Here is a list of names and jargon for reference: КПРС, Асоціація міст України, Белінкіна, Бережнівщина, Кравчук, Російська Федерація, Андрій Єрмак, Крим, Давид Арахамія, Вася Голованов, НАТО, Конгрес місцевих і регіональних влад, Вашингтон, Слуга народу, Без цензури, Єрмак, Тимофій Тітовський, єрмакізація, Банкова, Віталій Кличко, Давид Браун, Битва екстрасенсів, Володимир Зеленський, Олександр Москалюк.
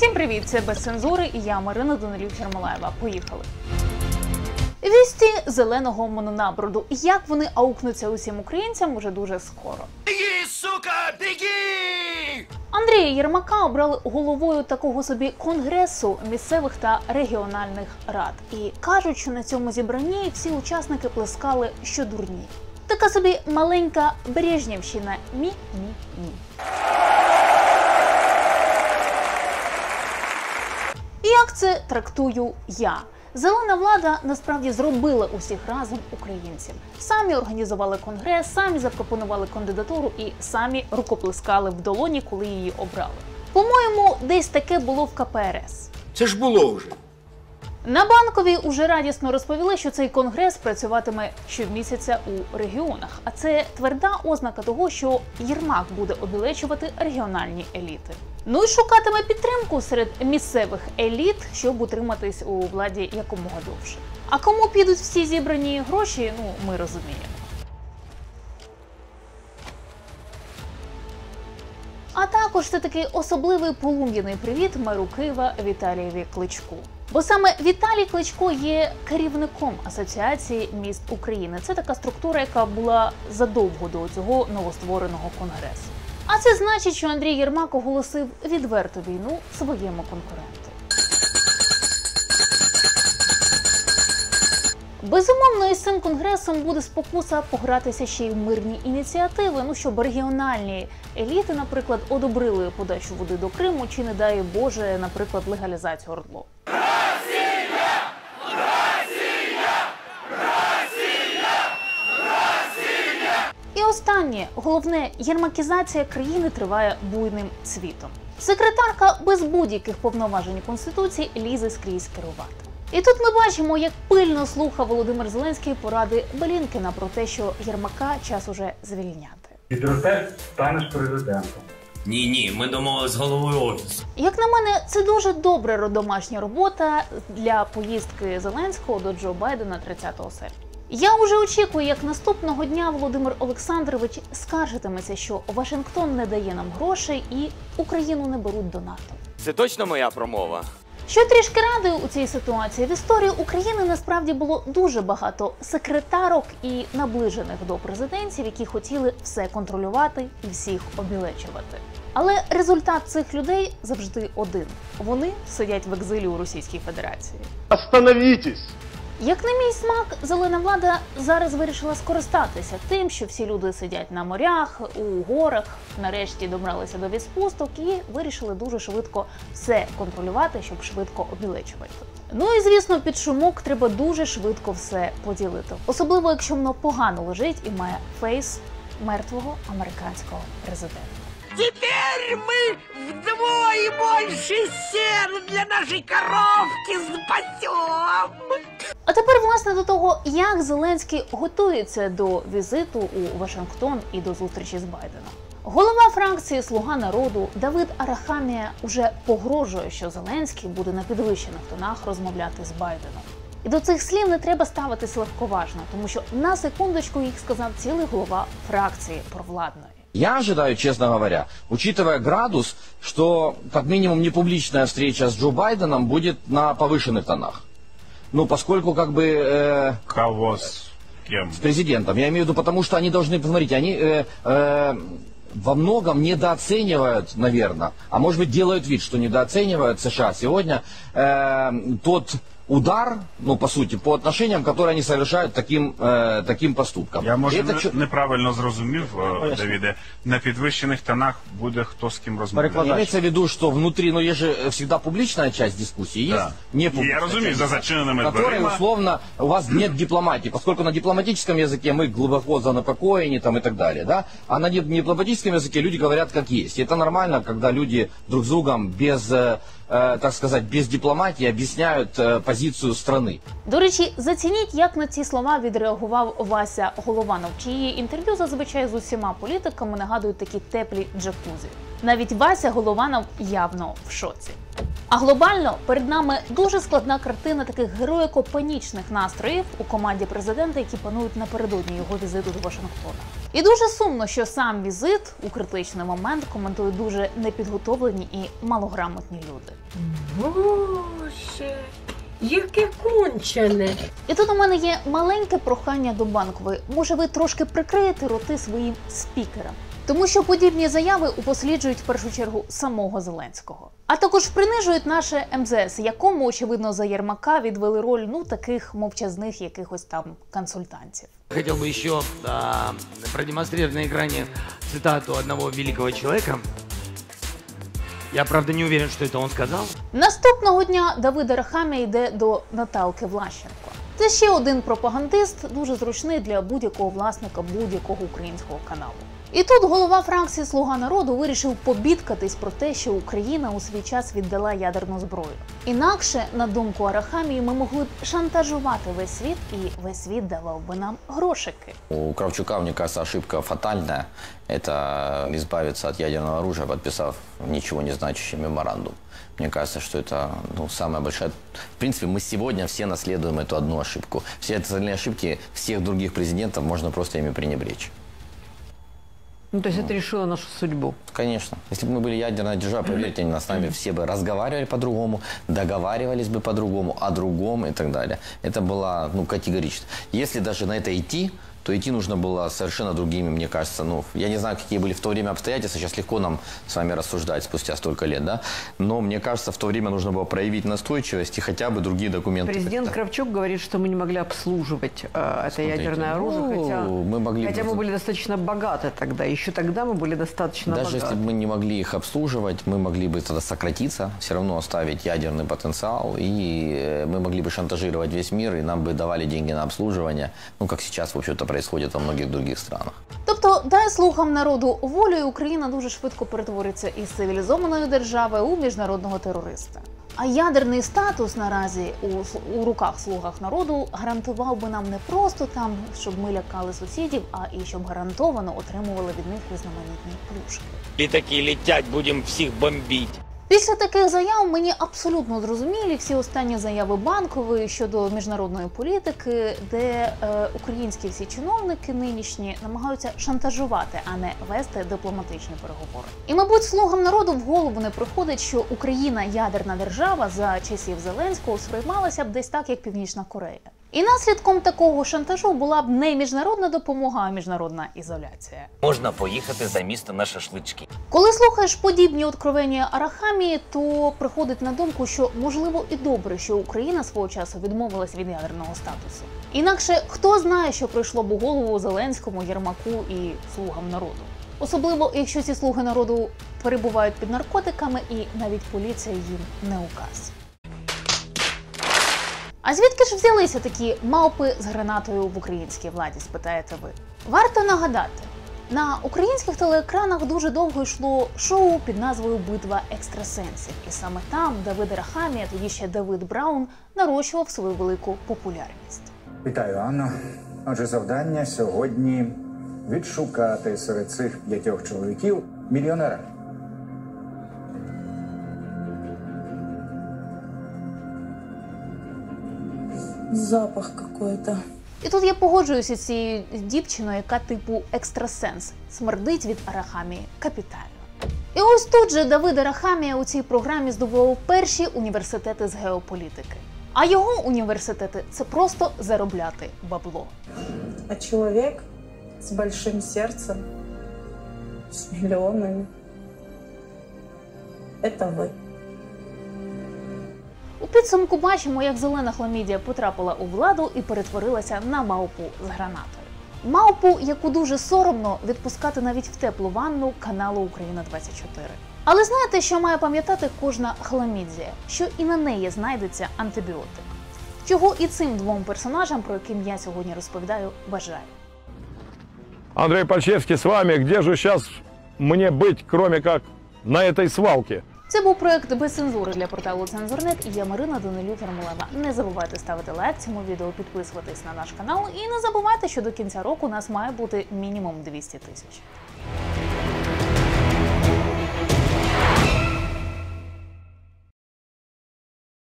Всім привіт! Це «Без цензури» і я, Марина Данилюк-Ярмолаєва. Поїхали! Вісті зеленого мононаброду. Як вони аукнуться усім українцям уже дуже скоро. Біги, сука, біги! Андрія Єрмака обрали головою такого собі Конгресу місцевих та регіональних рад. І кажуть, що на цьому зібранні всі учасники плескали, що дурні. Така собі маленька Бережнівщина. Мі-мі-мі. Як це трактую я? Зелена влада насправді зробила усіх разом українців. Самі організували конгрес, самі запропонували кандидатуру і самі рукоплескали в долоні, коли її обрали. По-моєму, десь таке було в КПРС. Це ж було вже. На Банковій уже радісно розповіли, що цей конгрес працюватиме щомісяця у регіонах. А це тверда ознака того, що Єрмак буде обілечувати регіональні еліти. Ну і шукатиме підтримку серед місцевих еліт, щоб утриматись у владі якомога довше. А кому підуть всі зібрані гроші, ми розуміємо. А також це такий особливий полум'яний привіт меру Києва Віталієві Кличку. Бо саме Віталій Кличко є керівником Асоціації міст України. Це така структура, яка була задовго до цього новоствореного конгресу. А це значить, що Андрій Єрмак оголосив відверту війну своєму конкуренту. Безумовно, із цим конгресом буде спокуса погратися ще й в мирні ініціативи, щоб регіональні еліти, наприклад, одобрили подачу води до Криму чи, не дай Боже, наприклад, легалізацію ОРДЛО. Останнє, головне, єрмакізація країни триває буйним цвітом. Секретарка без будь-яких повноважень Конституції лізе скрізь керувати. І тут ми бачимо, як пильно слухав Володимир Зеленський поради Белінкіна про те, що Єрмака час уже звільняти. Підростеш, станеш президентом. Ні-ні, ми домовились з головою офісу. Як на мене, це дуже добра домашня робота для поїздки Зеленського до Джо Байдена 30 серпня. Я уже очікую, як наступного дня Володимир Олександрович скаржитиметься, що Вашингтон не дає нам грошей і Україну не беруть до НАТО. Це точно моя промова? Що трішки радує у цій ситуації, в історії України насправді було дуже багато секретарок і наближених до президентів, які хотіли все контролювати і всіх обілечувати. Але результат цих людей завжди один. Вони сидять в екзилі у Російській Федерації. Остановіться! Як на мій смак, зелена влада зараз вирішила скористатися тим, що всі люди сидять на морях, у горах, нарешті добралися до відпусток і вирішили дуже швидко все контролювати, щоб швидко обілечувати. Ну і, звісно, під шумок треба дуже швидко все поділити. Особливо, якщо воно погано лежить і має фейс мертвого американського президента. Тепер ми вдвоє більше сена для нашої коровки спасем! А тепер, власне, до того, як Зеленський готується до візиту у Вашингтон і до зустрічі з Байденом. Голова фракції «Слуга народу» Давид Арахамія уже погрожує, що Зеленський буде на підвищених тонах розмовляти з Байденом. І до цих слів не треба ставитись легковажно, тому що на секундочку їх сказав цілий голова фракції провладної. Я ожидаю, честно говоря, учитывая градус, что как минимум непубличная встреча с Джо Байденом будет на повышенных тонах. Ну, поскольку как бы... Кого с кем? С президентом. Я имею в виду, потому что они должны, посмотрите, они во многом недооценивают, наверное, а может быть делают вид, что недооценивают США сегодня тот... удар, по суті, по відношенням, які вони залишають таким поступком. Я, може, неправильно зрозумів, Давіде, на підвищених тонах буде хто з ким розмовляти. Мається в виду, що внутрі, є ж завжди публічна частина дискусії, є непублічна. Я розумію, за зачиненими дверима. Которой, условно, у вас нет дипломатії, поскольку на дипломатичному язикі ми глибоко занепокоєні і так далі, а на дипломатичному язикі люди говорять, як є. І це нормально, коли люди друг з другом без... так сказати, без дипломатії об'ясняють позицію країни. До речі, зацініть, як на ці слова відреагував Вася Голованов, чиї інтерв'ю зазвичай з усіма політиками нагадують такі теплі джакузі. Навіть Вася Голованов явно в шоці. А глобально перед нами дуже складна картина таких героїко-панічних настроїв у команді президента, які панують напередодні його візиту до Вашингтона. І дуже сумно, що сам візит у критичний момент коментують дуже непідготовлені і малограмотні люди. Боже, яке кончене! І тут у мене є маленьке прохання до Банкової. Може, ви трошки прикриєте роти своїм спікерам? Тому що подібні заяви упосліджують в першу чергу самого Зеленського. А також принижують наше МЗС, якому, очевидно, за Єрмака відвели роль, таких мовчазних якихось там консультантів. Хотів би ще продемонструвати на екрані цитату одного великого чоловіка. Я, правда, не уверен, що це він сказав. Наступного дня Давид Арахамія йде до Наталки Влащенко. Це ще один пропагандист, дуже зручний для будь-якого власника будь-якого українського каналу. І тут голова фракції «Слуга народу» вирішив побідкатись про те, що Україна у свій час віддала ядерну зброю. Інакше, на думку Арахамії, ми могли б шантажувати весь світ, і весь світ давав би нам грошики. У Кравчука, мені кажется, ошибка фатальна. Це избавиться від ядерного оружия, підписав нічого не значущий меморандум. Мені кажется, що це найбільша... В принципі, ми сьогодні всі наслідуємо цю одну ошибку. Всі ці ошибки всіх інших президентів можна просто ними пренебречь. То есть это решило нашу судьбу? Конечно. Если бы мы были ядерной державой, поверьте, с нами все бы разговаривали по-другому, договаривались бы по-другому, о другом и так далее. Это было категорично. Если даже на это идти, то идти нужно было совершенно другими, мне кажется. Я не знаю, какие были в то время обстоятельства, сейчас легко нам с вами рассуждать спустя столько лет, да? Но, мне кажется, в то время нужно было проявить настойчивость и хотя бы другие документы. Президент Кравчук говорит, что мы не могли обслуживать это ядерное оружие, хотя мы были достаточно богаты тогда, еще тогда мы были достаточно богаты. Даже если бы мы не могли их обслуживать, мы могли бы тогда сократиться, все равно оставить ядерный потенциал, и мы могли бы шантажировать весь мир, и нам бы давали деньги на обслуживание, как сейчас, в общем-то, происходит во многих других странах. Тобто, дай слухам народу волю, і Україна дуже швидко перетвориться із цивілізованої держави у міжнародного терориста. А ядерний статус наразі у руках слугах народу гарантував би нам не просто там, щоб ми лякали сусідів, а і щоб гарантовано отримували від них різноманітні плюшки. Літаки летять, будемо всіх бомбити. Після таких заяв мені абсолютно зрозумілі всі останні заяви Банкової щодо міжнародної політики, де українські всі чиновники нинішні намагаються шантажувати, а не вести дипломатичні переговори. І, мабуть, слугам народу в голову не приходить, що Україна, ядерна держава, за часів Зеленського сприймалася б десь так, як Північна Корея. І наслідком такого шантажу була б не міжнародна допомога, а міжнародна ізоляція. Можна поїхати за місто на шашлички. Коли слухаєш подібні откровення Арахамії, то приходить на думку, що можливо і добре, що Україна свого часу відмовилась від ядерного статусу. Інакше хто знає, що прийшло б у голову Зеленському, Єрмаку і слугам народу. Особливо, якщо ці слуги народу перебувають під наркотиками і навіть поліція їм не указ. А звідки ж взялися такі мавпи з гранатою в українській владі, спитаєте ви? Варто нагадати, на українських телеекранах дуже довго йшло шоу під назвою «Битва екстрасенсів». І саме там Давид Арахамія, тоді ще Давид Браун, нарощував свою велику популярність. Вітаю, Анно. Отже, завдання сьогодні відшукати серед цих 5 чоловіків мільйонера. Запах какой-то. І тут я погоджуюся з цією дівчиною, яка типу екстрасенс. Смердить від Арахамії капітально. І ось тут же Давид Арахамія у цій програмі здобував перші університети з геополітики. А його університети – це просто заробляти бабло. А чоловік з великим серцем, з мільйонами – це ви. У підсумку бачимо, як зелена хламідія потрапила у владу і перетворилася на мавпу з гранатою. Мавпу, яку дуже соромно відпускати навіть в теплу ванну каналу «Україна-24». Але знаєте, що має пам'ятати кожна хламідія? Що і на неї знайдеться антибіотик. Чого і цим 2 персонажам, про яким я сьогодні розповідаю, бажаю. Андрій Пальчевський з вами. Де ж зараз мені бути, крім як на цій свалці? Це був проєкт «Без цензури» для порталу «Цензор.НЕТ» і я Марина Данилюк-Ярмолаєва. Не забувайте ставити лайк цьому відео, підписуватись на наш канал і не забувайте, що до кінця року нас має бути мінімум 200 тисяч.